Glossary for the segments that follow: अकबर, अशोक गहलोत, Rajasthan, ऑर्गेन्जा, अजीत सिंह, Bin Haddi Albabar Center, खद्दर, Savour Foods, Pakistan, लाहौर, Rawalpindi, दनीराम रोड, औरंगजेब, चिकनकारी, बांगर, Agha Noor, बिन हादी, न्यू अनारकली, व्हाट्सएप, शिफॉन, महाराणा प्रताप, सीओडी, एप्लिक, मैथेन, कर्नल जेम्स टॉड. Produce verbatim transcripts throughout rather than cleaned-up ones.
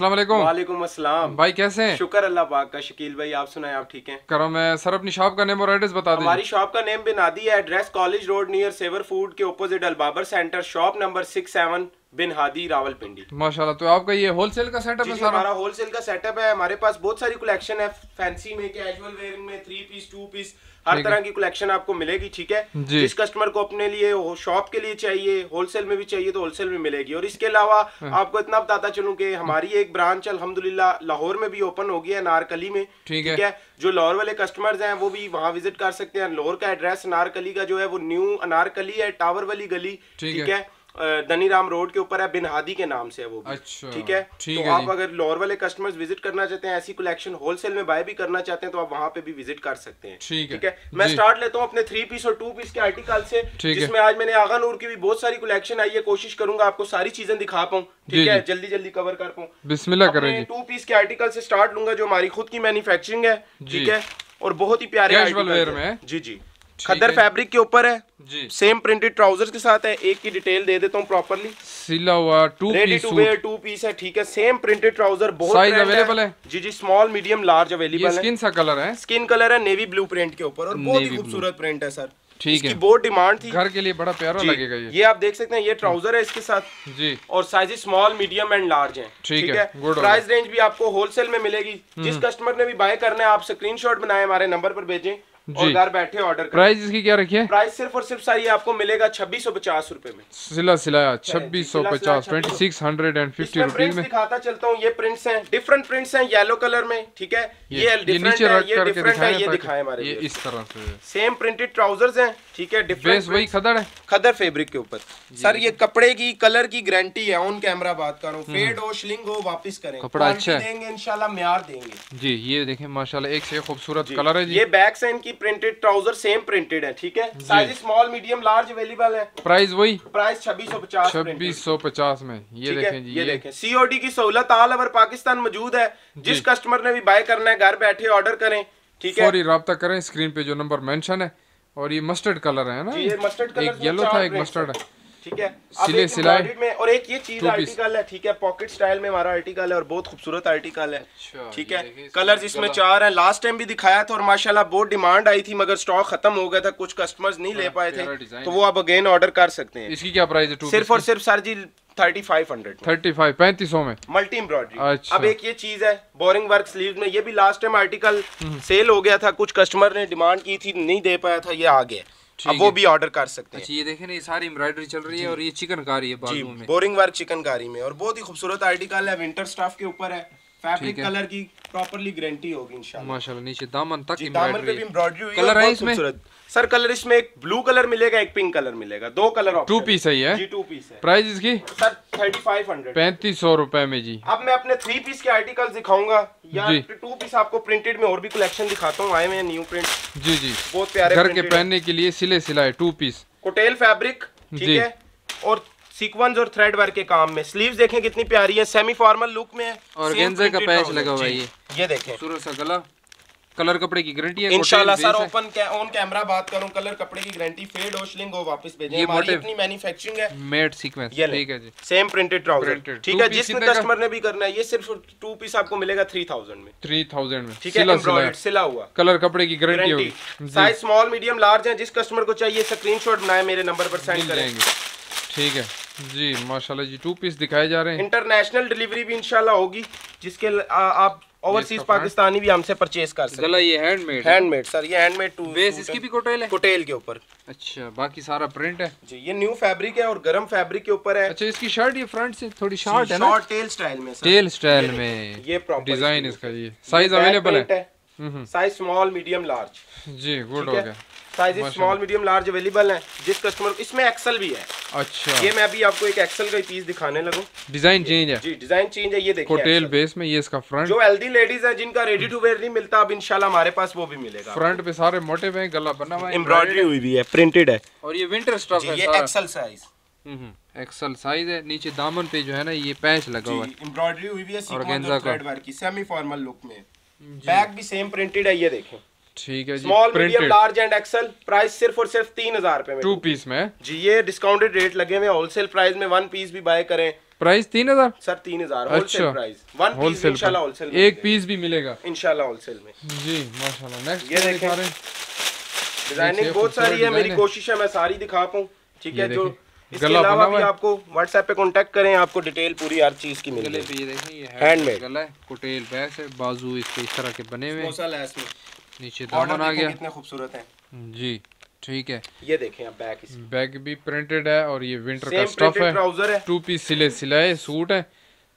अस्सलाम वालेकुम। वालेकुम अस्सलाम। भाई कैसे हैं? शुक्र अल्लाह पाक का। शकील भाई आप सुनाएं, आप ठीक हैं? करो मैं सर। अपनी शॉप का नेम और एड्रेस बता दें। हमारी शॉप का नेम बिन हादी है, address college road near Savour food के अपोजिट अलबाबर centre, shop number six seven बिन हादी Rawalpindi. माशाल्लाह। तो आपका ये होलसेल का सेटअप है? हमारा होलसेल का सेटअप है। हमारे पास बहुत सारी कलेक्शन है, फैंसी में, कैजुअल वेयर में, थ्री पीस, टू पीस, हर तरह की कलेक्शन आपको मिलेगी। ठीक है, जिस कस्टमर को अपने लिए शॉप के लिए चाहिए, होलसेल में भी चाहिए तो होलसेल में मिलेगी। और इसके अलावा आपको इतना बताता चलूं कि हमारी एक ब्रांच अल्हम्दुलिल्लाह लाहौर में भी ओपन हो गई है, नारकली में। ठीक है, जो लाहौर वाले कस्टमर्स हैं वो भी वहाँ विजिट कर सकते हैं। लाहौर का एड्रेस नारकली का जो है वो न्यू अनारकली है, टावर वाली गली, ठीक है, दनीराम रोड के ऊपर है, बिन हादी के नाम से है वो भी। अच्छा, ठीक है। ठीक तो है आप अगर लाहौर वाले कस्टमर्स विजिट करना चाहते हैं, ऐसी कलेक्शन होलसेल में बाय भी करना चाहते हैं तो आप वहाँ पे भी विजिट कर सकते हैं। ठीक है, ठीक है? मैं स्टार्ट लेता हूँ अपने थ्री पीस और टू पीस के आर्टिकल से, जिसमें आज मैंने आगा नूर की भी बहुत सारी कलेक्शन आई है। कोशिश करूंगा आपको सारी चीजें दिखा पाऊँ, ठीक है, जल्दी जल्दी कवर कर पाऊँ। बिस्मिल्लाह करेंगे। टू पीस के आर्टिकल से स्टार्ट लूंगा, जो हमारी खुद की मैन्युफैक्चरिंग है, ठीक है, और बहुत ही प्यारे कैजुअल वेयर में। जी जी, खदर फैब्रिक के ऊपर है जी। सेम प्रिंटेड ट्राउजर्स के साथ है। एक की डिटेल दे देता हूं प्रॉपर्ली। सिला हुआ two piece suit, two piece है, ठीक है। सेम प्रिंटेड ट्राउजर, बहुत साइज अवेलेबल है जी जी, स्मॉल मीडियम लार्ज अवेलेबल है। स्किन सा कलर है, स्किन कलर है, नेवी ब्लू प्रिंट के ऊपर, और बहुत ही खूबसूरत प्रिंट है सर। ठीक है, बहुत डिमांड थी, घर के लिए बड़ा प्यारा लगेगा ये। ये आप देख सकते हैं, ये ट्राउजर है इसके साथ जी, और size small medium and large हैं। ठीक है, प्राइस रेंज भी आपको होलसेल में मिलेगी। जिस कस्टमर ने भी बाय करना है आप स्क्रीनशॉट बनाए हमारे नंबर पर भेजें और घर बैठे ऑर्डर करें। प्राइस इसकी क्या रखी है? प्राइस सिर्फ और सिर्फ सारी आपको मिलेगा छब्बीस सौ पचास रूपए में। सिला सिलाया छब्बीस सौ पचास twenty six hundred and fifty rupees में। दिखाता चलता हूँ, ये प्रिंट्स हैं, डिफरेंट प्रिंट्स हैं, येलो कलर में, ठीक है, ये डिफरेंट है, ये डिफरेंट है, ये दिखाए हमारे, ये इस तरह से। सेम प्रिंटेड ट्राउजर्स हैं, ठीक है, डिफरेंट वही खदर है, खदर फैब्रिक के ऊपर। सर ये कपड़े की कलर की गारंटी है, ऑन कैमरा बात करो, फेड हो, श्लिंग हो, वापस करें, कपड़ा अच्छा देंगे इंशाल्लाह, म्यार देंगे जी। ये देखें माशाल्लाह, एक से खूबसूरत कलर है। ये बैक्स हैं इनकी, प्रिंटेड ट्राउजर सेम प्रिंटेड है, ठीक है, size small medium large available है। प्राइस वही, प्राइस छब्बीस सौ पचास छब्बीस सौ पचास में। ये देखें जी, ये देखें सीओडी की सहूलत ऑल ओवर पाकिस्तान मौजूद है। जिस कस्टमर ने भी बाय करना है घर बैठे ऑर्डर करें, ठीक है, सॉरी रब्ता करें, स्क्रीन पे जो नंबर मेंशन है। और ये मस्टर्ड कलर है ना, ये मस्टर्ड कलर, एक येलो था, एक मस्टर्ड है, ठीक है, सिले सिलाई में। और एक ये चीज आर्टिकल है, ठीक है, पॉकेट स्टाइल में हमारा आर्टिकल है, और बहुत खूबसूरत आर्टिकल है, ठीक है। कलर्स इसमें चार हैं, लास्ट टाइम भी दिखाया था और माशाल्लाह बहुत डिमांड आई थी, मगर स्टॉक खत्म हो गया था, कुछ कस्टमर्स नहीं ले पाए थे, तो वो आप अगेन ऑर्डर कर सकते हैं। इसकी क्या प्राइस है? सिर्फ और सिर्फ सर जी thirty five hundred thirty five पैंतीस सौ में, मल्टी एम्ब्रॉयडरी। अब एक ये चीज है बोरिंग वर्क स्लीव में, ये भी लास्ट टाइम आर्टिकल सेल हो गया था, कुछ कस्टमर ने डिमांड की थी, नहीं दे पाया था, ये आ गया, अब वो भी ऑर्डर कर सकते हैं। अच्छा, ये देखें ये सारी एम्ब्रॉयडरी चल रही है, और ये चिकनकारी है बाजू में, बोरिंग वर्क चिकनकारी में, और बहुत ही खूबसूरत आर्टिकल है, विंटर स्टफ के ऊपर है, फैब्रिक कलर की प्रॉपर्ली गारंटी होगी इंशाल्लाह। माशाल्लाह, नीचे दामन तक एम्ब्रॉयडरी हुई है, कलर है इसमें सर, कलर इसमें एक ब्लू कलर मिलेगा, एक पिंक कलर मिलेगा, दो कलर ऑप्शन। टू पीस है ये जी, टू पीस है। प्राइस इसकी सर थर्टी फाइव हंड्रेड पैंतीस सौ रुपए में जी। अब मैं अपने थ्री पीस के आर्टिकल्स दिखाऊंगा, या टू पीस आपको प्रिंटेड में और भी कलेक्शन दिखाता हूँ, आए हुए न्यू प्रिंट जी जी, बहुत प्यारे, घर के पहनने के लिए, सिले सिलाए टू पीस, कोटेल फैब्रिक, ठीक है, और सीक्वेंस और थ्रेड वर्क के काम में। स्लीव्स देखें कितनी प्यारी है, सेमी फॉर्मल लुक में है, ऑर्गेन्जा का पैच लगा हुआ है ये, ये देखें खूबसूरत सा गला, कलर कपड़े की गारंटी है इंशाल्लाह सर। ओपन ऑन कैमरा बात करूं, कलर कपड़े की गारंटी, फेड हो, शिलिंग हो, वापस भेजें, हमारी अपनी मैन्युफैक्चरिंग है, मेड सीक्वेंस, ठीक है जी। सेम प्रिंटेड ट्राउजर, ठीक है, जिस कस्टमर ने भी करना है, ये सिर्फ टू पीस आपको मिलेगा तीन हज़ार में, तीन हज़ार में, ठीक है, एम्ब्रॉयडर्ड सिला हुआ, कलर कपड़े की गारंटी होगी, साइज स्मॉल मीडियम लार्ज है। जिस कस्टमर को चाहिए स्क्रीनशॉट बनाए मेरे नंबर पर सेंड करेंगे, ठीक है जी। माशाल्लाह जी, टू पीस दिखाए जा रहे हैं, इंटरनेशनल डिलीवरी भी इंशाल्लाह होगी, जिसके आप ओवरसीज पाकिस्तानी भी हमसे परचेज कर सकते हैं। गला ये हैंडमेड, हैंडमेड सर, ये हैंडमेड टू बेस, इसकी भी कोटेल है, कोटेल के ऊपर। अच्छा, बाकी सारा प्रिंट है जी, ये न्यू फैब्रिक है और गर्म फैब्रिक के ऊपर है। अच्छा, इसकी शर्ट ये फ्रंट से थोड़ी शॉर्ट है ना, शॉर्ट टेल स्टाइल में सर, टेल स्टाइल में, ये प्रॉपर डिजाइन इसका। ये साइज अवेलेबल है, साइज स्मॉल मीडियम लार्ज जी, गुड हो गया, size small medium large available है। जिस कस्टमर को इसमें एक्सेल भी है। अच्छा, ये मैं अभी आपको एक एक्सेल का पीस दिखाने लगूं, डिजाइन चेंज है जी, डिजाइन चेंज है, ये देखिए कोटेल बेस में, ये इसका फ्रंट। जो हेल्दी लेडीज है जिनका रेडी टू वेयर नहीं मिलता, अब इंशाल्लाह हमारे पास वो भी मिलेगा। फ्रंट पे सारे मोटिव है, गला बना हुआ है, एम्ब्रॉयडरी हुई भी है, प्रिंटेड है, और ये विंटर स्टफ है, ये एक्सेल साइज, एक्सेल साइज है। नीचे दामन पे जो है ना ये पैच लगा हुआ है, एम्ब्रॉयडरी हुई भी है, ऑर्गेन्जा थ्रेड वर्क की, सेमी फॉर्मल लुक में, बैक भी सेम प्रिंटेड है, ये देखें, ठीक है जी, small medium large and XL. Price सिर्फ और सिर्फ तीन हजार रुपए में, टू पीस में जी। ये डिस्काउंटेड रेट लगे हुए होलसेल प्राइस में, वन पीस भी बाय करें प्राइस तीन हजार सर तीन हजार होलसेल प्राइस वन पीस इंशाल्लाह होलसेल एक पीस भी मिलेगा इंशाल्लाह होलसेल में जी माशाल्लाह। नेक्स्ट ये देखें डिजाइनिंग बहुत सारी है, मेरी कोशिश है मैं सारी दिखा पाऊं ठीक है। जो इसके अलावा भी आपको व्हाट्सएप पे कांटेक्ट करें, आपको डिटेल पूरी हर चीज की मिलेगी। ये देखें ये हैंडमेड गला है, कोटेल बैस है, बाजू इसके इस तरह के बने हुए हैं, मौसल है इसमें, नीचे दामन आ गया, कितने खूबसूरत हैं जी ठीक है। ये देखें आप बैग, इसकी बैग भी प्रिंटेड है और ये विंटर का स्टफ है, टू पीस सिले सिलाए सूट है,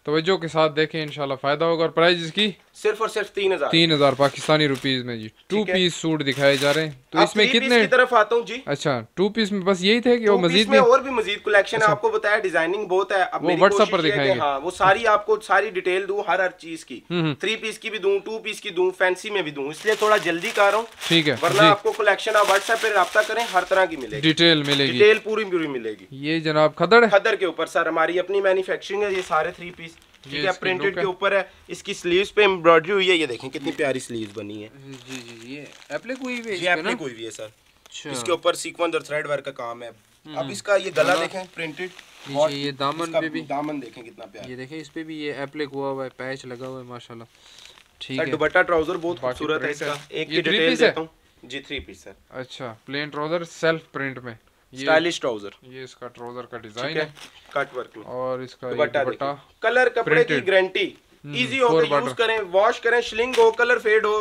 तवज्जो के साथ देखें इंशाल्लाह फायदा होगा। और प्राइस इसकी सिर्फ और सिर्फ तीन हजार तीन हजार पाकिस्तानी रुपीस में जी। टू पीस सूट दिखाए जा रहे हैं तो इसमें कितने की तरफ आता हूं जी। अच्छा टू पीस में बस यही थे कि वो मजीद में और भी मजीद कलेक्शन है, आपको बताया डिजाइनिंग बहुत है, अब मेरी व्हाट्सएप पर दिखाएंगे हां वो सारी आपको सारी डिटेल दूं हर हर चीज की, थ्री पीस की भी दूं, टू पीस की दूं, फैंसी में भी दूं, इसलिए थोड़ा जल्दी कर रहा हूं ठीक है, वरना आपको कलेक्शन आप व्हाट्सएप पे राब्ता करें हर तरह की मिलेगी, डिटेल मिलेगी, डिटेल पूरी पूरी मिलेगी। ये जनाब खदर खदर के ऊपर सर हमारी अपनी मैन्युफैक्चरिंग है, ये सारे थ्री पीस ठीक है प्रिंटेड के ऊपर है, इसकी स्लीव्स पे एम्ब्रॉयडरी हुई है, ये देखें कितनी प्यारी स्लीव्स बनी है जी जी। ये एप्लिक हुई हुई है, ये एप्लिक हुई हुई है सर, इसके ऊपर सीक्वेंस और थ्रेड वर्क का काम है। अब इसका ये गला देखें प्रिंटेड, ये दामन पे भी दामन देखें कितना प्यारा, ये देखें इस पे भी ये एप्लिक हुआ हुआ है, पैच लगा हुआ है माशाल्लाह ठीक है। दुपट्टा ट्राउजर बहुत खूबसूरत है इसका, एक की डिटेल देता हूं जी, थ्री पीस सर। अच्छा प्लेन ट्राउजर सेल्फ प्रिंट में स्टाइलिश ट्राउजर, ये इसका ट्राउजर का डिजाइन है, कट वर्क में, और इसका दुपट्टा, कलर कपड़े की गारंटी, इजी हो के यूज करें, वॉश करें, श्लिंग हो, कलर फेड हो,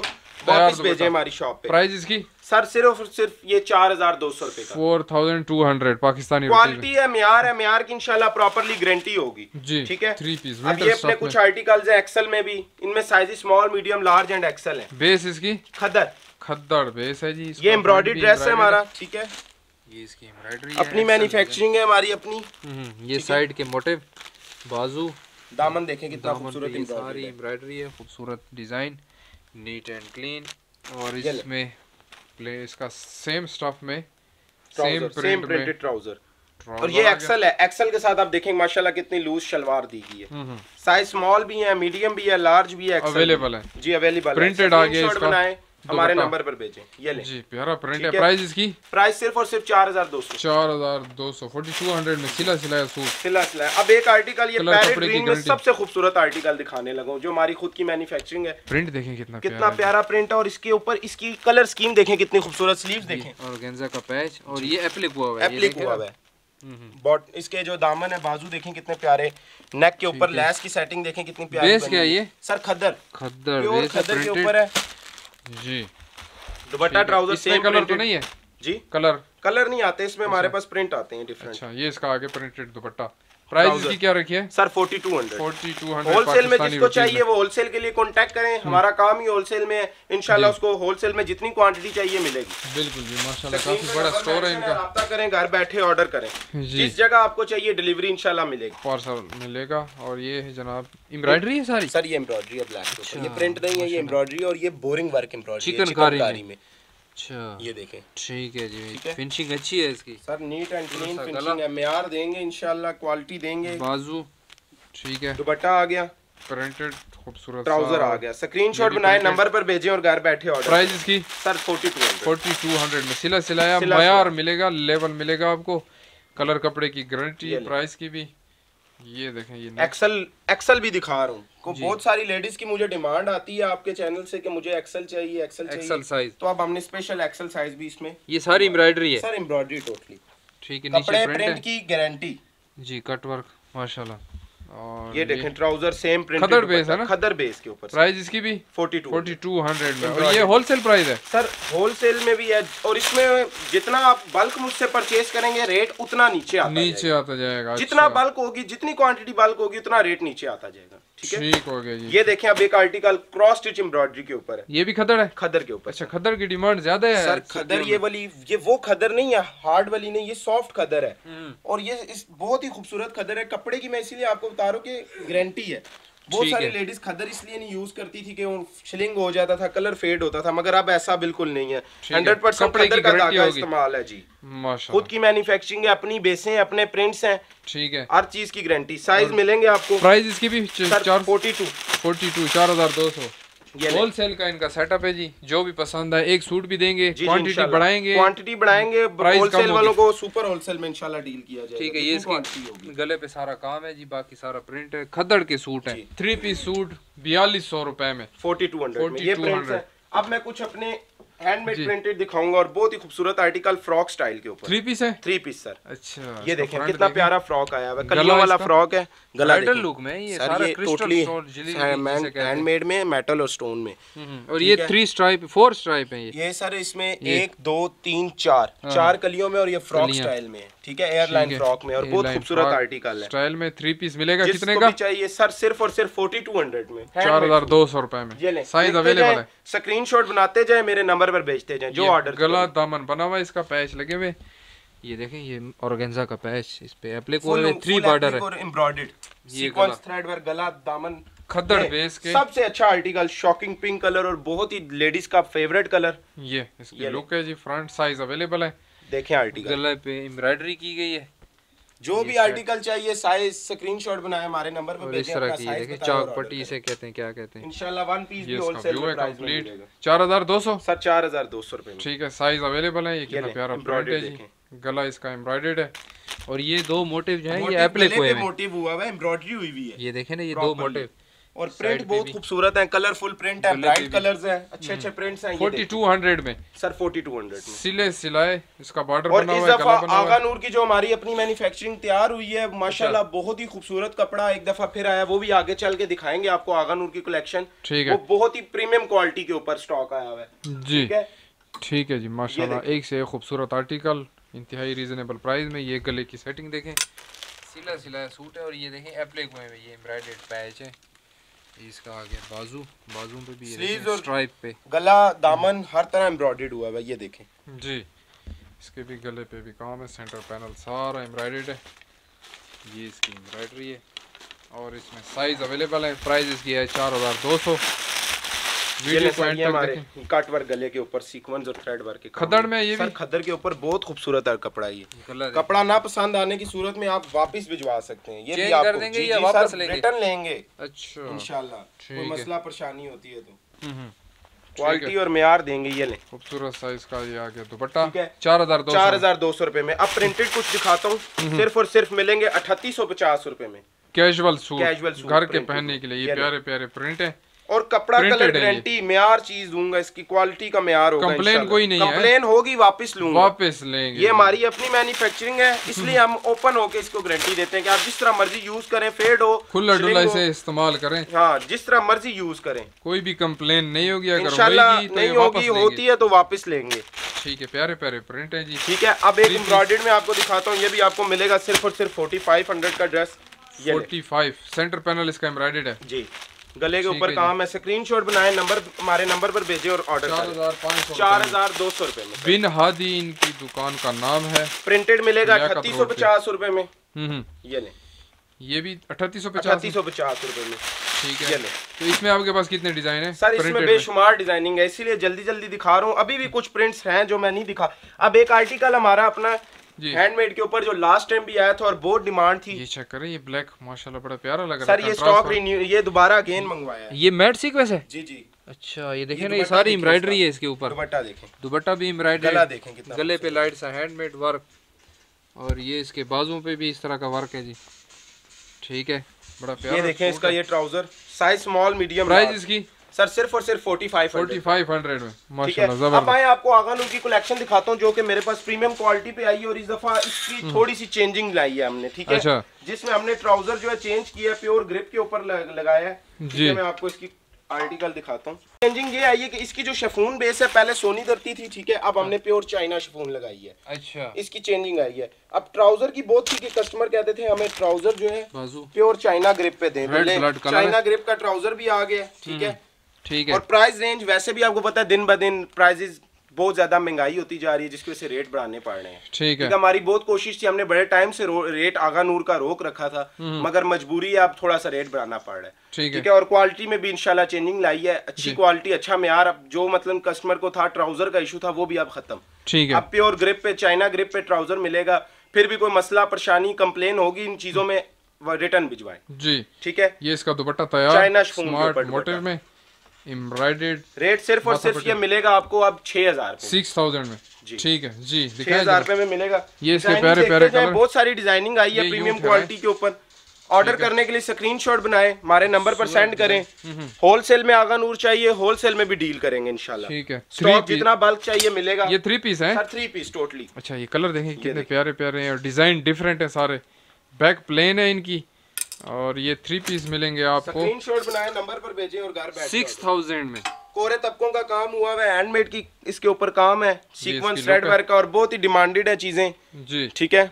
वापस भेजें हमारी शॉप पे। प्राइस इसकी सर सिर्फ और सिर्फ ये चार हजार दो सौ रुपए का, four thousand two hundred Pakistani. Quality है, म्यार है, म्यार की इंशाल्लाह प्रॉपर्ली गारंटी होगी जी ठीक है। थ्री पीस अब ये अपने कुछ आर्टिकल्स है एक्सेल में भी, इनमें size small, medium, large and XL है। बेस इसकी खदर खदर बेस है जी, ये एम्ब्रॉयडरी ड्रेस है हमारा ठीक है, ये इसकी एम्ब्रॉयडरी अपनी मैन्युफैक्चरिंग है हमारी अपनी। ये साइड के मोटिव, बाजू, दामन देखें कितना खूबसूरत है, सारी एम्ब्रॉयडरी है, खूबसूरत डिजाइन, नीट एंड क्लीन, और इसमें प्ले इसका सेम स्टफ में सेम प्रिंटेड ट्राउजर, और ये एक्सेल है, एक्सेल के साथ आप देखेंगे माशाल्लाह कितनी लूज शलवार दी गई है, साइज स्मॉल भी है, मीडियम भी है, लार्ज भी है, अवेलेबल है जी, अवेलेबल प्रिंटेड आ गया इसका, हमारे नंबर पर भेजें ये ले जी, प्यारा प्रिंट है। प्राइस इसकी प्राइस सिर्फ और सिर्फ चार हजार दो सौ चार हजार दो सौ फोर्टी टू हंड्रेड में सिला सिलाया सूट सिला सिलाया। अब एक आर्टिकल ये पैरेट ग्रीन में सबसे खूबसूरत आर्टिकल दिखाने लगा हूं जो हमारी खुद की मैन्युफैक्चरिंग है, प्रिंट देखें कितना कितना प्यारा प्रिंट है, और इसके ऊपर इसकी कलर स्कीम देखें कितनी खूबसूरत, स्लीव्स देखें और ऑर्गेन्जा का पैच, और ये एप्लिक हुआ हुआ है, एप्लिक हुआ हुआ है, बॉट इसके जो दामन है, बाजू देखें कितने प्यारे, नेक के ऊपर लैस की सेटिंग देखें कितनी प्यारी बनी है। ये सर खद्दर खद्दर खद्दर के ऊपर है जी, दुपट्टा ट्राउजर सेम कलर तो नहीं है जी, कलर कलर नहीं आते इसमें, हमारे पास प्रिंट आते हैं डिफरेंट। अच्छा ये इसका आगे प्रिंटेड दुपट्टा। प्राइस इसकी क्या रखी है sir forty two hundred, forty two hundred wholesale में, जिसको चाहिए वो होलसेल के लिए कांटेक्ट करें, हमारा काम ही होलसेल में इंशाल्लाह, उसको होलसेल में जितनी क्वांटिटी चाहिए मिलेगी। बिल्कुल जी माशाल्लाह काफी बड़ा स्टोर है इनका, रब्ता करें, घर बैठे ऑर्डर करें, जिस जगह आपको चाहिए डिलीवरी इंशाल्लाह मिलेगी, पार्सल मिलेगा। और ये जनाब एम्ब्रॉयडरी है सारी सर, ये एम्ब्रॉयडरी है ब्लैक, ये प्रिंट नहीं है, ये एम्ब्रॉयडरी और ये बोरिंग वर्क एम्ब्रॉयडरी चिकनकारी में। अच्छा ये देखें ठीक है जी, फिनिशिंग अच्छी है इसकी sir, neat and clean finishing है, म्यार देंगे इंशाल्लाह, क्वालिटी देंगे, बाजू ठीक है, दुपट्टा आ गया प्रिंटेड खूबसूरत, ट्राउजर आ गया, स्क्रीनशॉट बनाए, नंबर पर भेजें और घर बैठे ऑर्डर। प्राइस इसकी सर फोर्टी टू हंड्रेड में सिला सिलाया, म्यार मिलेगा, लेवल मिलेगा आपको, कलर कपड़े की गारंटी, प्राइस की भी। ये देखें ये एक्सेल, एक्सेल भी दिखा रहा हूँ, को बहुत सारी लेडीज की मुझे डिमांड आती है आपके चैनल से कि मुझे एक्सेल चाहिए, एक्सेल एक्सेल साइज, तो अब हमने स्पेशल एक्सेल साइज भी इसमें, ये सारी एम्ब्रॉयडरी है सर, एम्ब्रॉयडरी टोटली ठीक है, नीचे प्रिंट की गारंटी जी, कट वर्क माशाल्लाह, और ये देखें ट्राउजर सेम प्रिंट, खदर बेस है ना, खदर बेस के ऊपर। प्राइस इसकी भी फोर्टी टू हंड्रेड में, और ये होलसेल प्राइस है सर, होलसेल में भी है, और इसमें जितना आप बल्क मुझसे परचेस करेंगे रेट उतना नीचे आता नीचे जाएगा। आता जाएगा जितना बल्क होगी, जितनी क्वांटिटी बल्क होगी उतना रेट नीचे आता जाएगा ठीक है, ठीक हो गया। ये देखें अब एक आर्टिकल क्रॉस स्टिच एम्ब्रॉयडरी के ऊपर है, ये भी खदर है, खदर के ऊपर। अच्छा खदर की डिमांड ज्यादा है सर, खदर ये वाली, ये वो खदर नहीं है हार्ड वाली नहीं, ये सॉफ्ट खदर है, और ये इस बहुत ही खूबसूरत खदर है कपड़े की, मैं इसीलिए आपको बता रहा हूं कि गारंटी है। बहुत सारी लेडीज खदर इसलिए नहीं यूज करती थी कि वो शिलिंग हो जाता था, कलर फेड होता था, मगर अब ऐसा बिल्कुल नहीं है, हंड्रेड परसेंट खदर का धागा इस्तेमाल है जी, खुद की मैन्युफैक्चरिंग है, अपनी बेसें हैं, अपने प्रिंट्स हैं ठीक है, हर चीज की गारंटी, साइज मिलेंगे आपको। प्राइस इसकी भी फोर्टी टू, फोर्टी टू, चार हजार दो सौ होलसेल का इनका सेटअप है जी। जो भी पसंद है एक सूट भी देंगे, क्वांटिटी बढ़ाएंगे, क्वांटिटी बढ़ाएंगे, होलसेल वालों को सुपर होलसेल में इंशाल्लाह डील किया जाएगा। ठीक है, ये इसकी गले पे सारा काम है जी, बाकी सारा प्रिंट है, खदड़ के सूट है, थ्री पीस सूट बयालीस सौ रुपए में फोर्टी टू हंड्रेड। अब मैं कुछ अपने हैंडमेड प्रिंटेड दिखाऊंगा और बहुत ही खूबसूरत आर्टिकल फ्रॉक स्टाइल के ऊपर। थ्री पीस है, थ्री पीस सर। अच्छा, ये देखें कितना प्यारा फ्रॉक आया हुआ है, कलियों वाला फ्रॉक है, गला मेटल लुक में ये सारा टोटली हैंडमेड में, मेटल और स्टोन में। और ये थ्री स्ट्राइप फोर स्ट्राइप है ये सर, इसमें एक दो तीन चार चार कलियों में और ये फ्रॉक स्टाइल में, ठीक है, एयरलाइन फ्रॉक में, और बहुत खूबसूरत आर्टिकल है स्टाइल में। थ्री पीस मिलेगा कितने का चाहिए सर? सिर्फ और सिर्फ फोर्टी टू हंड्रेड में, चार हजार दो सौ रुपए में। साइज अवेलेबल है, स्क्रीन शॉट बनाते जाए, मेरे नंबर पर भेजते जाए जो ऑर्डर। गला दामन बना हुआ, इसका पैच लगे हुए, ये देखें ये ऑर्गेन्जा का पैच, इस पे एप्लिक और थ्री बॉर्डर है और एम्ब्रॉयडर्ड सीक्वेंस थ्रेड वर्क, गला दामन खद्दर बेस के। सबसे अच्छा आर्टिकल, शॉकिंग पिंक कलर और बहुत ही लेडीज का फेवरेट कलर ये इसकी लुक है जी। फ्रंट साइज अवेलेबल है, देखें आर्टिकल, गला पे एम्ब्रॉयडरी की गई है। जो भी आर्टिकल चाहिए साइज स्क्रीनशॉट बनाए, हमारे नंबर पे भेजें अपना साइज बताओ। चौक पट्टी से कहते हैं, क्या कहते हैं, इंशाल्लाह वन पीस भी होलसेल प्राइस में मिलेगा। चार हजार दो सौ सर, चार हजार दो सौ रुपए में। ठीक है, साइज अवेलेबल है। ये कितना प्यारा एम्ब्रॉयडर्ड है, गला इसका एम्ब्रॉयडर्ड है, और ये दो मोटिव जो है ये एप्लिक हुए हैं, मोटिव हुआ है, एम्ब्रॉयडरी हुई हुई है, ये देखें ना, ये दो मोटिव। और प्रिंट बहुत खूबसूरत है, कलरफुल प्रिंट है, ब्राइट कलर्स हैं, अच्छे अच्छे प्रिंट्स हैं। फोर्टी टू हंड्रेड में सर, फोर्टी टू हंड्रेड में सिले सिलाए, इसका बॉर्डर बना हुआ है, गला बना हुआ है। आगा नूर की जो हमारी अपनी मैन्युफैक्चरिंग तैयार हुई है माशाल्लाह, बहुत ही खूबसूरत कपड़ा एक दफा फिर आया, वो भी आगे चल के दिखाएंगे आपको आगा नूर की कलेक्शन। ठीक है, वो बहुत ही प्रीमियम क्वालिटी के ऊपर स्टॉक आया हुआ है जी। ठीक है जी, माशाल्लाह एक से एक खूबसूरत आर्टिकल इंतहाई रीजनेबल प्राइस में। ये गले की सेटिंग देखें, सिला सिलाया सूट है, और ये देखें एप्लिक हुए, ये एम्ब्रॉयडर्ड पैच है, इसका आगे बाजू, बाजू पे भी स्लीव्स और स्ट्राइप पे, गला दामन हर तरह एम्ब्रॉयडर्ड हुआ है, ये देखें जी। इसके भी गले पे भी काम है, सेंटर पैनल सारा एम्ब्रॉयडर्ड है, ये इसकी एम्ब्रॉयडरी है, और इसमें साइज अवेलेबल है। प्राइस इसकी है चार हजार दो सौ। कट वर्क गले के ऊपर, सीक्वेंस और थ्रेड वर्क के खदड़ में, ये भी खदड़ के ऊपर बहुत खूबसूरत कपड़ा है ये। कपड़ा ना पसंद आने की सूरत में आप वापस भिजवा सकते हैं, ये भी आपको जी जी वापस लेंगे, रिटर्न लेंगे। अच्छा, इंशाल्लाह कोई मसला परेशानी होती है तो क्वालिटी और मेयार देंगे। ये लें, खूबसूरत साइज का ये आ गया दुपट्टा, चार हजार दो सौ रुपए में। अब प्रिंटेड कुछ दिखाता हूँ, सिर्फ और सिर्फ मिलेंगे अठतीस सौ पचास रुपए में। कैजुअल सूट घर के पहनने के लिए, ये प्यारे प्यारे प्रिंट है, और कपड़ा कलर गारंटी, मेयार चीज दूंगा, इसकी क्वालिटी का मेयार होगा, कंप्लेन कोई नहीं है, कंप्लेन होगी वापस लूंगा, वापस लेंगे। ये हमारी अपनी मैन्युफैक्चरिंग है, इसलिए हम ओपन होके इसको गारंटी देते हैं कि आप जिस तरह मर्जी यूज करें, फेड हो, खुला डुला इसे इस्तेमाल करें, हाँ जिस तरह मर्जी यूज करें, कोई भी कंप्लेन नहीं होगी। अगर इंशाल्लाह नहीं होगी, होती है तो वापस लेंगे। ठीक है, प्यारे प्यारे प्रिंट है जी। ठीक है, अब एक एम्ब्रॉयडर्ड में आपको दिखाता हूँ, ये भी आपको मिलेगा सिर्फ और सिर्फ फोर्टी फाइव हंड्रेड का dress, forty five centre panel इसका एम्ब्रॉयडर्ड है जी, गले के ऊपर काम है। स्क्रीनशॉट बनाए, नंबर हमारे नंबर पर भेजे और ऑर्डर करें चार हजार दो सौ रुपए में। बिन हादी इनकी दुकान का नाम है, प्रिंटेड मिलेगा अठतीस सौ पचास रुपए में। ये लें, ये भी अठतीस सौ पचास रुपए में। ठीक है, तो इसमें आपके पास कितने डिजाइन है सर? इसमें बेशुमार डिजाइनिंग है, इसीलिए जल्दी जल्दी दिखा रहा हूँ। अभी भी कुछ प्रिंट्स हैं जो मैं नहीं दिखा। अब एक आर्टिकल हमारा अपना हैंडमेड के ऊपर जो लास्ट टाइम भी आया था और बहुत डिमांड थी, ये चेक करें, ये ब्लैक माशाल्लाह बड़ा प्यारा लग रहा है सर। ये स्टॉक रिन्यू, ये दोबारा अगेन मंगवाया है, ये मैट सीक्वेंस है जी जी। अच्छा, ये देखें ना, ये सारी एम्ब्रॉयडरी है इसके ऊपर, दुपट्टा देखें, दुपट्टा भी एम्ब्रॉयडरी, गला देखें कितना, गले पे लाइट सा हैंडमेड वर्क, और ये इसके बाजुओं पे भी इस तरह का वर्क है जी। ठीक है, बड़ा प्यारा, ये देखें इसका ये trouser, size small medium. Price इसकी सर सिर्फ और सिर्फ फोर्टी फाइव हंड्रेड में माशाल्लाह जबरदस्त। अब मैं आपको आगा नूर की कलेक्शन दिखाता हूँ जो कि मेरे पास प्रीमियम क्वालिटी पे आई है, और इस दफा इसकी थोड़ी सी चेंजिंग लाई है हमने। ठीक है, अच्छा। जिसमें हमने ट्राउजर जो है चेंज किया, प्योर ग्रिप के ऊपर लगाया है जी। मैं आपको इसकी आर्टिकल दिखाता हूँ। चेंजिंग ये आई है कि इसकी जो शिफॉन बेस है, पहले सोनी धरती थी, ठीक है, अब हमने प्योर चाइना शिफॉन लगाई है। अच्छा, इसकी चेंजिंग आई है। अब ट्राउजर की बहुत थी कि कस्टमर कहते थे हमें ट्राउजर जो है प्योर चाइना ग्रिप पे दें, चाइना ग्रिप का ट्राउजर भी आ गया। ठीक है, ठीक है। और प्राइस रेंज वैसे भी आपको पता है, दिन ब दिन प्राइसेस बहुत ज्यादा महंगाई होती जा रही है, जिसकी वजह से रेट बढ़ाने पड़ रहे हैं। ठीक है, हमारी बहुत कोशिश थी, हमने बड़े टाइम से रेट आगा नूर का रोक रखा था, मगर मजबूरी है, अब थोड़ा सा रेट बढ़ाना पड़ रहा है। ठीक है, ठीक है। और क्वालिटी में भी इंशाल्लाह चेंजिंग लाई है, अच्छी क्वालिटी, अच्छा मेयार। अब जो मतलब कस्टमर को था ट्राउजर का इशू था, वो भी अब खत्म। ठीक है, अब प्योर ग्रिप पे, चाइना ग्रिप पे ट्राउजर मिलेगा। फिर भी कोई मसला परेशानी कंप्लेन होगी इन चीजों में, रिटर्न भिजवाएं जी। ठीक है, ये इसका दुपट्टा तैयार, चाइना मोटिव में, एम्ब्रॉयडेड। रेट सिर्फ और सिर्फ ये मिलेगा आपको अब छह हजार सिक्स थाउजेंड में। ठीक है जी, छह हजार रुपए में मिलेगा। ये इसके प्यारे प्यारे कलर, बहुत सारी डिजाइनिंग आई है प्रीमियम क्वालिटी के ऊपर। ऑर्डर करने के लिए स्क्रीनशॉट बनाएं, हमारे नंबर पर सेंड करें। होलसेल में आगा नूर चाहिए, होलसेल में भी डील करेंगे इंशाल्लाह। ठीक है, स्टॉक जितना बल्क चाहिए मिलेगा। ये थ्री पीस है, थ्री पीस टोटली। अच्छा ये कलर देखें कितने प्यारे प्यारे हैं और डिजाइन डिफरेंट है सारे। बैक प्लेन है इनकी और ये थ्री पीस मिलेंगे आपको। स्क्रीनशॉट बनाएं, नंबर पर भेजें और घर बैठे सिक्स थाउजेंड में। कोरे तबकों का काम हुआ है, हैंडमेड की इसके ऊपर काम है, सीक्वेंस थ्रेड वर्क का, और बहुत ही डिमांडेड है चीजें जी। ठीक है,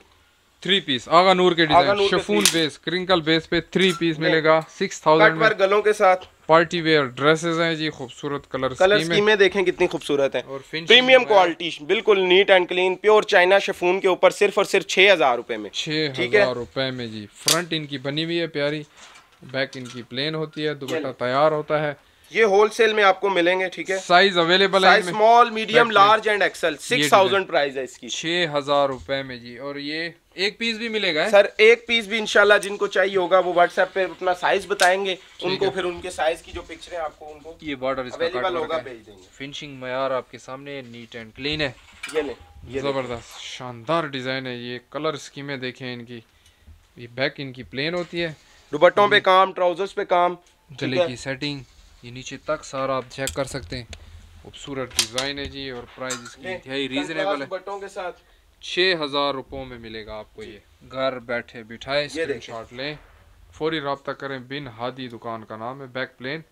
थ्री पीस आगा नूर के design, शिफॉन base, crinkle base पे थ्री पीस मिलेगा सिक्स थाउजेंड में। गलों के साथ पार्टी वेयर ड्रेसेस हैं जी, खूबसूरत कलर कलर स्कीमें देखें कितनी खूबसूरत है। प्रीमियम क्वालिटी, बिल्कुल neat and clean, pure China शिफॉन के ऊपर सिर्फ और सिर्फ छह हजार रुपए में। छह हजार रुपए में जी। फ्रंट इनकी बनी हुई है प्यारी, बैक इनकी प्लेन होती है, दुपट्टा तैयार होता है। ये होलसेल में आपको मिलेंगे। ठीक है, साइज अवेलेबल है, small, medium, large and XL. Six thousand price है इसकी, छह हजार रुपए में जी। और ये एक पीस भी मिलेगा है? सर एक पीस भी इंशाल्लाह, जिनको चाहिए होगा वो व्हाट्सएप पे अपना साइज बताएंगे उनको, फिर उनके साइज की जो पिक्चर है आपको उनको ये बॉर्डर अवेलेबल होगा भेज देंगे। फिनिशिंग मयार आपके सामने नीट एंड क्लीन है। ये ले, ये जबरदस्त शानदार डिजाइन है। ये कलर स्कीमें देखें इनकी, ये बैक इनकी प्लेन होती है, दुपट्टों पे काम, ट्राउजर्स पे काम, गले की सेटिंग, ये नीचे तक सारा आप चेक कर सकते हैं। खूबसूरत डिजाइन है जी और प्राइस इसकी इंतहाई रीजनेबल है। बटों के साथ छह हजार रुपयों में मिलेगा आपको। ये घर बैठे बिठाए स्क्रीनशॉट लें, फौरी रब्ता करें। बिन हादी दुकान का नाम है, बैक प्लेन,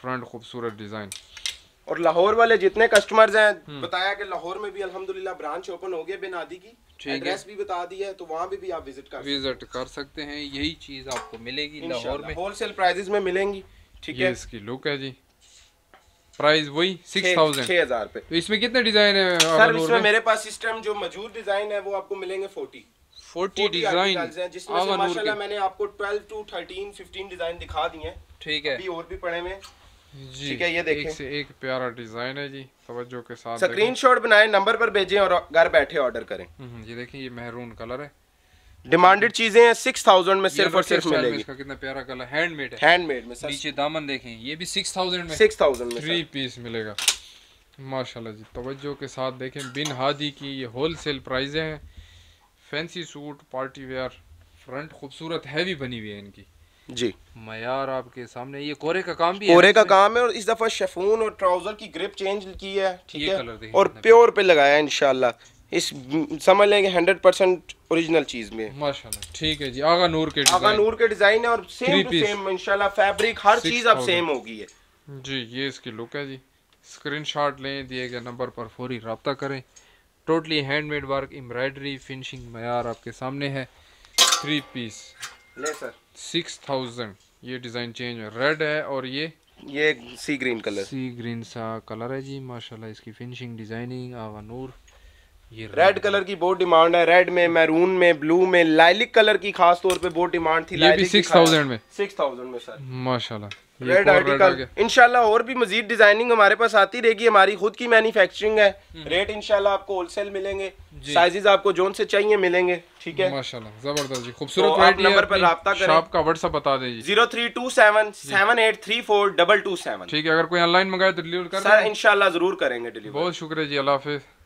फ्रंट खूबसूरत डिजाइन। और लाहौर वाले जितने कस्टमर्स हैं, बताया कि लाहौर में भी अल्हम्दुलिल्लाह ब्रांच ओपन हो गई बिन हादी की, एड्रेस भी बता दी है, तो वहाँ भी, भी आप विजिट कर विजिट कर सकते हैं। यही चीज आपको मिलेगी लाहौर में, होलसेल प्राइजेस में मिलेंगी। ठीक है, इसकी लुक है जी, प्राइस वही सिक्स थाउजेंड, छह हजार पे। तो इसमें कितने डिजाइन है सर? इसमें मेरे पास सिस्टम जो मौजूद डिजाइन है वो आपको मिलेंगे चालीस डिजाइन, जिसमें से माशाल्लाह मैंने आपको twelve to thirteen, fifteen design दिखा दिए हैं। ठीक है, अभी और भी पड़े में जी। ठीक है, ये देखें एक से एक प्यारा डिजाइन है जी। तवज्जो के साथ स्क्रीनशॉट बनाएं, नंबर पर भेजें और घर बैठे ऑर्डर करें। ये देखें, ये मेहरून कलर है, डिमांडेड चीजें हैं, सिक्स थाउजेंड में सिर्फ और सिर्फ मिलेगी। इसका कितना प्यारा कलर, हैंडमेड है, हैंडमेड में। नीचे दामन देखें, ये भी सिक्स थाउजेंड में, सिक्स थाउजेंड में थ्री पीस मिलेगा माशाल्लाह जी। तवज्जो के साथ देखें, बिन हादी की ये होलसेल प्राइजें हैं। Fancy suit, party wear, front खूबसूरत हैवी बनी हुई है इनकी जी। मयार आपके सामने, ये कोरे का काम भी है, कोरे का काम है, और इस दफा शिफॉन और ट्राउजर की ग्रिप चेंज की है। ठीक है, और प्योर पे लगाया है इंशाल्लाह, इस समझ लेंगे हंड्रेड परसेंट ओरिजिनल चीज में माशाल्लाह। ठीक है जी, आगा नूर के आगा नूर के डिजाइन है और सेम टू सेम इंशाल्लाह, फैब्रिक हर चीज अब सेम होगी है जी। ये इसकी लुक है जी, स्क्रीनशॉट लें, दिए गए नंबर पर फौरी रब्ता करें। Totally handmade work, embroidery, finishing मयार आपके सामने है। थ्री पीस ले सर सिक्स थाउजेंड। ये डिजाइन चेंज है, रेड है और ये ये sea green colour, sea green सा कलर है जी माशाल्लाह। इसकी फिनिशिंग डिजाइनिंग आगा नूर। ये रेड कलर की बहुत डिमांड है, रेड में, मैरून में, ब्लू में, लाइलिक कलर की खास तौर पे बहुत डिमांड थी। ये भी सिक्स थाउजेंड में, सिक्स थाउजेंड में सर माशाल्लाह। रेड आर्टिकल इंशाल्लाह, और भी मजीद डिजाइनिंग हमारे पास आती रहेगी, हमारी खुद की मैन्युफैक्चरिंग है। रेट इंशाल्लाह आपको होलसेल मिलेंगे, साइजेस आपको जोन से चाहिए मिलेंगे। ठीक है माशाल्लाह, जबरदस्त जी, खूबसूरत। नंबर पर रब्ता करें, शॉप का व्हाट्सएप बता दीजिए zero three two seven seven eight three four double two seven. ठीक है, अगर कोई ऑनलाइन मंगाए तो डिलीवर कर सर इंशाल्लाह जरूर करेंगे डिलीवर। बहुत शुक्रिया जी, अल्लाह हाफिज़।